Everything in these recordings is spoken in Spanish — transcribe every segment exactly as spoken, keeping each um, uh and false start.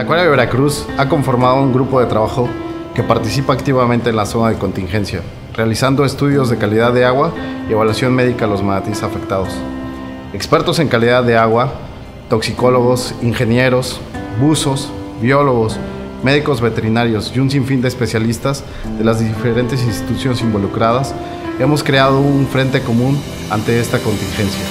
Acuario de Veracruz ha conformado un grupo de trabajo que participa activamente en la zona de contingencia, realizando estudios de calidad de agua y evaluación médica a los manatís afectados. Expertos en calidad de agua, toxicólogos, ingenieros, buzos, biólogos, médicos veterinarios y un sinfín de especialistas de las diferentes instituciones involucradas, hemos creado un frente común ante esta contingencia.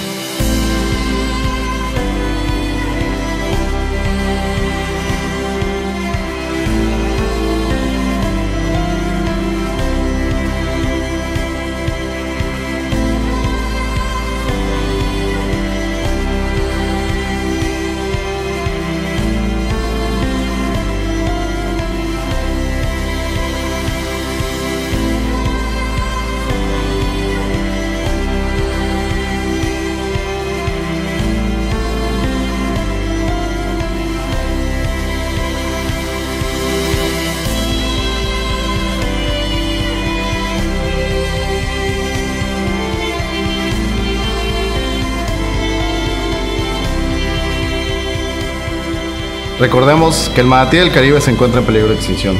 Recordemos que el manatí del Caribe se encuentra en peligro de extinción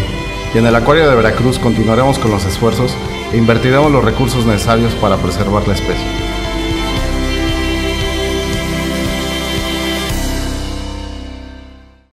y en el Acuario de Veracruz continuaremos con los esfuerzos e invertiremos los recursos necesarios para preservar la especie.